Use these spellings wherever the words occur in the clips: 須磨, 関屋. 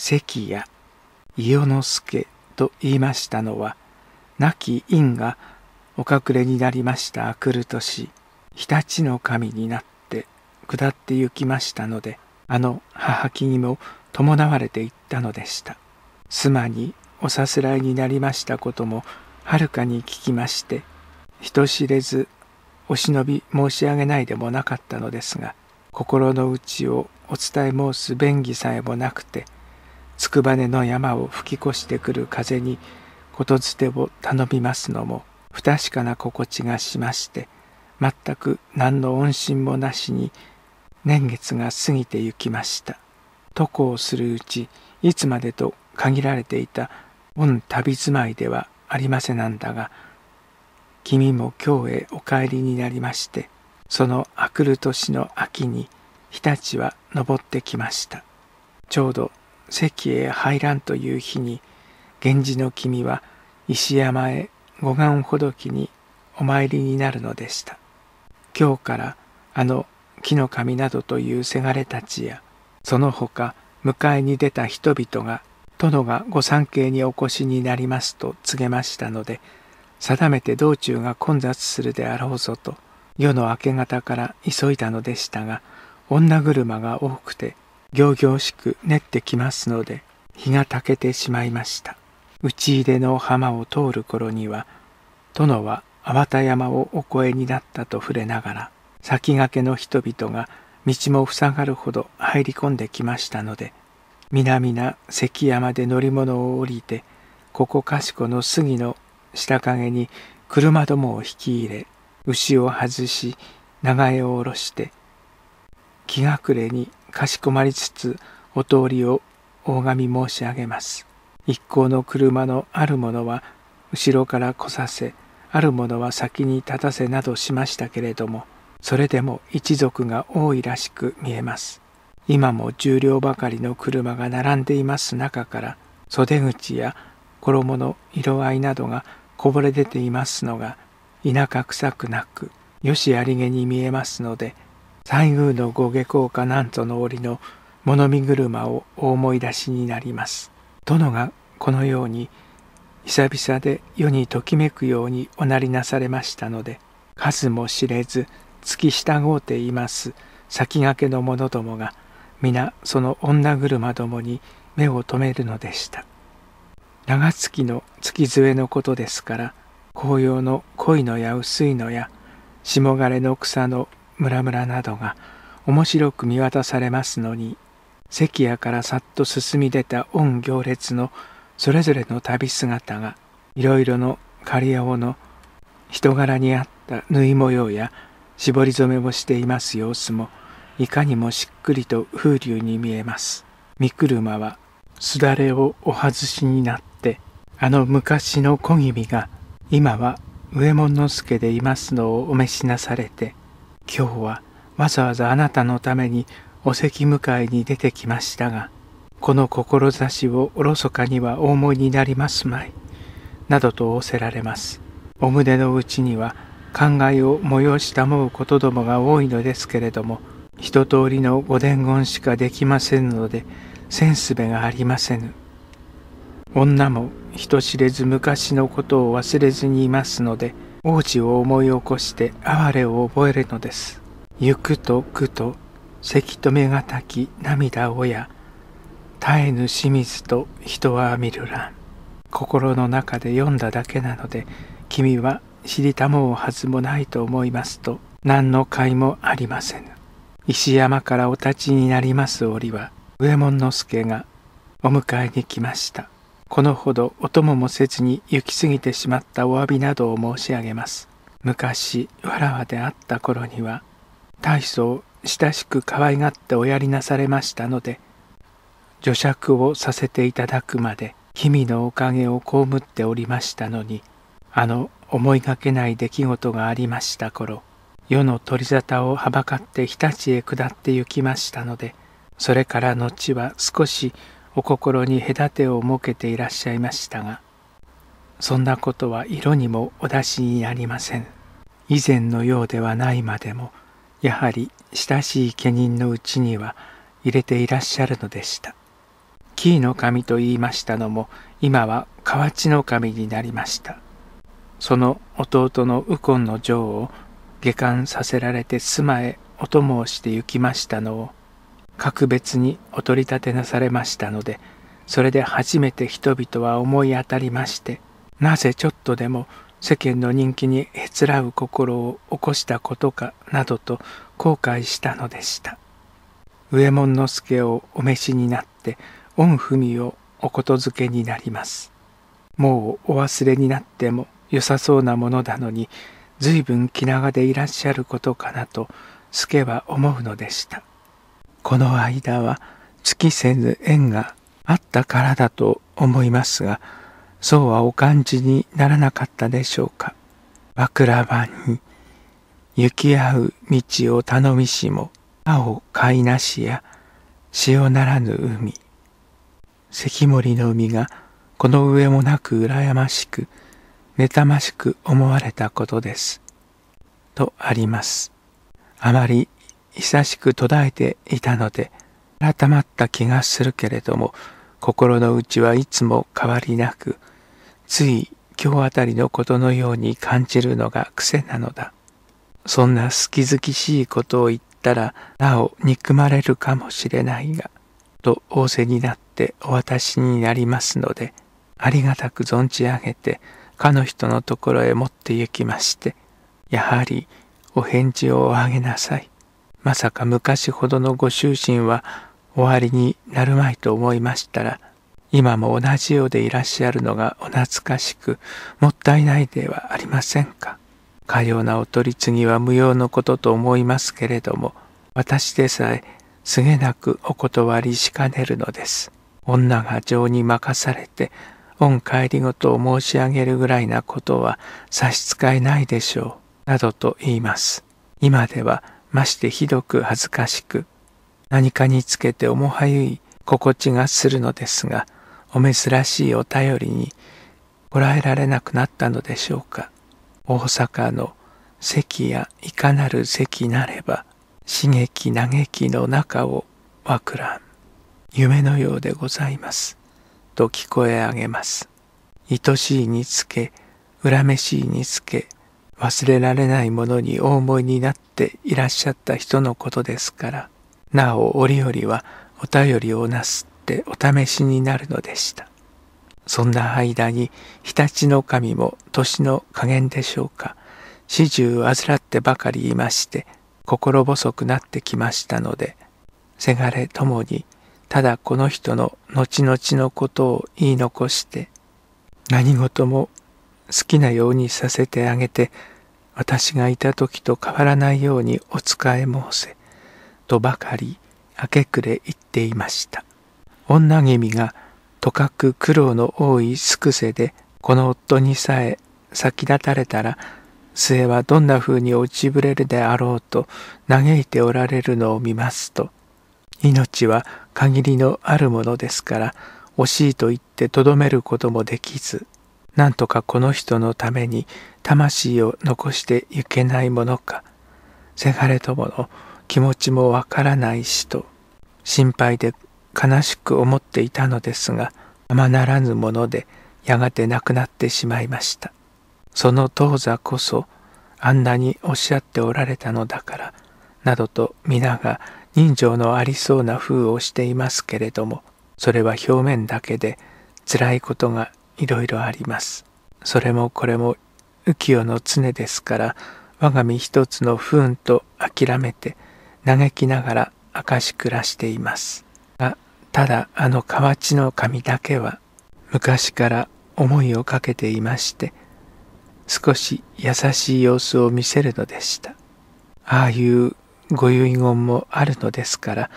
関や伊予之助と言いましたのは、亡き院がお隠れになりました明くる年、常陸の神になって下って行きましたので、あの母木にも伴われていったのでした。妻におさすらいになりましたこともはるかに聞きまして、人知れずお忍び申し上げないでもなかったのですが、心の内をお伝え申す便宜さえもなくて、筑波根の山を吹き越してくる風に言づてを頼みますのも不確かな心地がしまして、全く何の音信もなしに年月が過ぎてゆきました。渡航するうち、いつまでと限られていた御旅住まいではありませなんだが、君も京へお帰りになりまして、そのあくる年の秋に日立は登ってきました。ちょうど関へ入らんという日に、源氏の君は石山へ護岸ほどきにお参りになるのでした。京からあの木の神などというせがれたちや、そのほか迎えに出た人々が、殿が御参詣にお越しになりますと告げましたので、定めて道中が混雑するであろうぞと、夜の明け方から急いだのでしたが、女車が多くて、仰々しく練ってきますので、日がたけてしまいました。打ち出の浜を通る頃には、殿は粟田山をお越えになったと触れながら、先駆けの人々が道も塞がるほど入り込んできましたので、南な関山で乗り物を降りて、ここかしこの杉の下陰に車どもを引き入れ、牛を外し長江を下ろして、気がくれにかしこまりつつお通りを大神申し上げます。一行の車のあるものは後ろから来させ、あるものは先に立たせなどしましたけれども、それでも一族が多いらしく見えます。今も10両ばかりの車が並んでいます中から、袖口や衣の色合いなどがこぼれ出ていますのが、田舎臭くなく、よしありげに見えますので、西宮のご下校かなんとの折の物見車をお思い出しになります。殿がこのように、久々で世にときめくようにおなりなされましたので、数も知れず、付き従うています先駆けの者どもが皆その女車どもに目を留めるのでした。長月の月末のことですから、紅葉の濃いのや薄いのや霜枯れの草のムラムラなどが面白く見渡されますのに、関屋からさっと進み出た御行列のそれぞれの旅姿が、いろいろの刈青の人柄に合った縫い模様や絞り染めをしています様子も、いかにもしっくりと風流に見えます。御車はすだれをお外しになって、あの昔の小君が、今は上門之助でいますのをお召しなされて、今日はわざわざあなたのためにお席迎えに出てきましたが、この志をおろそかにはお思いになりますまい、などと仰せられます。お胸の内には、考えを催したもうことどもが多いのですけれども、一通りのご伝言しかできませんので、せんすべがありませぬ。女も人知れず昔のことを忘れずにいますので、往事を思い起こして哀れを覚えるのです。ゆくとくと、せき止めがたき涙をや、絶えぬ清水と人は見るらん。心の中で読んだだけなので、君は、知りたもうはずもないと思いますと、何の甲斐もありませぬ。石山からお立ちになります折は、上門之助がお迎えに来ました。このほどお供もせずに行き過ぎてしまったお詫びなどを申し上げます。昔、わらわであった頃には、大層親しく可愛がっておやりなされましたので、女爵をさせていただくまで、君のおかげを被っておりましたのに、あの、思いがけない出来事がありました頃、世の取り沙汰をはばかって日立へ下って行きましたので、それから後は少しお心に隔てを設けていらっしゃいましたが、そんなことは色にもお出しになりません。以前のようではないまでも、やはり親しい家人のうちには入れていらっしゃるのでした。紀伊の神と言いましたのも、今は河内の神になりました。その弟の右近の城を下巻させられて須磨へお供をして行きましたのを、格別にお取り立てなされましたので、それで初めて人々は思い当たりまして、なぜちょっとでも世間の人気にへつらう心を起こしたことかなどと後悔したのでした。右衛門之助をお召しになって、御文をおことづけになります。もうお忘れになっても良さそうなものなのに、ずいぶん気長でいらっしゃることかなと、助は思うのでした。この間は尽きせぬ縁があったからだと思いますが、そうはお感じにならなかったでしょうか。和倉版に行き合う道を頼みしも青貝なしや潮ならぬ海。関森の海がこの上もなく羨ましく妬ましく思われたことです。とあります。あまり久しく途絶えていたので改まった気がするけれども、心の内はいつも変わりなく、つい今日あたりのことのように感じるのが癖なのだ。そんな好き好きしいことを言ったらなお憎まれるかもしれないが、と仰せになってお渡しになりますので、ありがたく存じ上げてかの人のところへ持って行きまして、やはりお返事をおあげなさい。まさか昔ほどのご執心は終わりになるまいと思いましたら、今も同じようでいらっしゃるのがお懐かしく、もったいないではありませんか。かようなお取り次ぎは無用のことと思いますけれども、私でさえすげなくお断りしかねるのです。女が情に任されて、御帰りごとを申し上げるぐらいなことは差し支えないでしょう、などと言います。今ではましてひどく恥ずかしく、何かにつけておもはゆい心地がするのですが、お珍しいお便りにこらえられなくなったのでしょうか。大阪の関やいかなる関なれば、刺激嘆きの中をわくらん。夢のようでございます。と聞こえあげます。愛しいにつけ、恨めしいにつけ、忘れられないものにお思いになっていらっしゃった人のことですから、なお折々はお便りをなすってお試しになるのでした。そんな間に常陸の神も年の加減でしょうか、始終あずらってばかりいまして、心細くなってきましたので、せがれともにただこの人の後々のことを言い残して、何事も好きなようにさせてあげて、私がいた時と変わらないようにお使い申せ、とばかり明け暮れ言っていました。女君がとかく苦労の多いすくせで、この夫にさえ先立たれたら、末はどんな風に落ちぶれるであろうと嘆いておられるのを見ますと、命は限りのあるものですから、惜しいと言ってとどめることもできず、なんとかこの人のために魂を残してゆけないものか、せがれともの気持ちもわからないしと、心配で悲しく思っていたのですが、あまならぬものでやがて亡くなってしまいました。その当座こそ、あんなにおっしゃっておられたのだから、などと皆が人情のありそうな風をしていますけれども、それは表面だけで辛いことがいろいろあります。それもこれも浮世の常ですから、我が身一つの不運と諦めて、嘆きながら明かし暮らしています。が、ただあの河内の神だけは、昔から思いをかけていまして、少し優しい様子を見せるのでした。ああいうご遺言もあるのですから、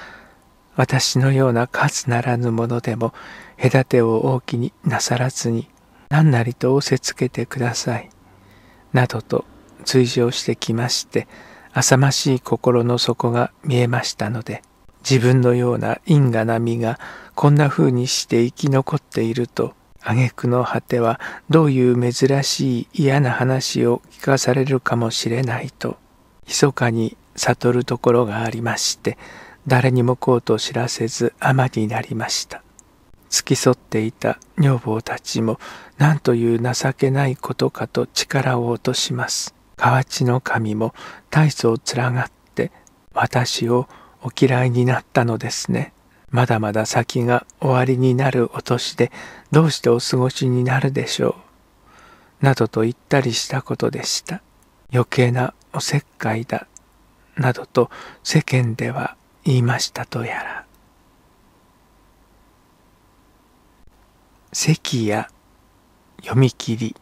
私のような数ならぬものでも隔てを大きになさらずに何なりと仰せつけてください、などと追従してきまして、浅ましい心の底が見えましたので、自分のような因果な身がこんな風にして生き残っていると、挙句の果てはどういう珍しい嫌な話を聞かされるかもしれないと、密かに悟るところがありまして、誰にもこうと知らせず尼になりました。付き添っていた女房たちもなんという情けないことかと力を落とします。河内の神も大層つらがって私をお嫌いになったのですね。まだまだ先が終わりになるお年でどうしてお過ごしになるでしょう。などと言ったりしたことでした。余計なおせっかいだ。などと世間では言いましたとやら。関や読み切り。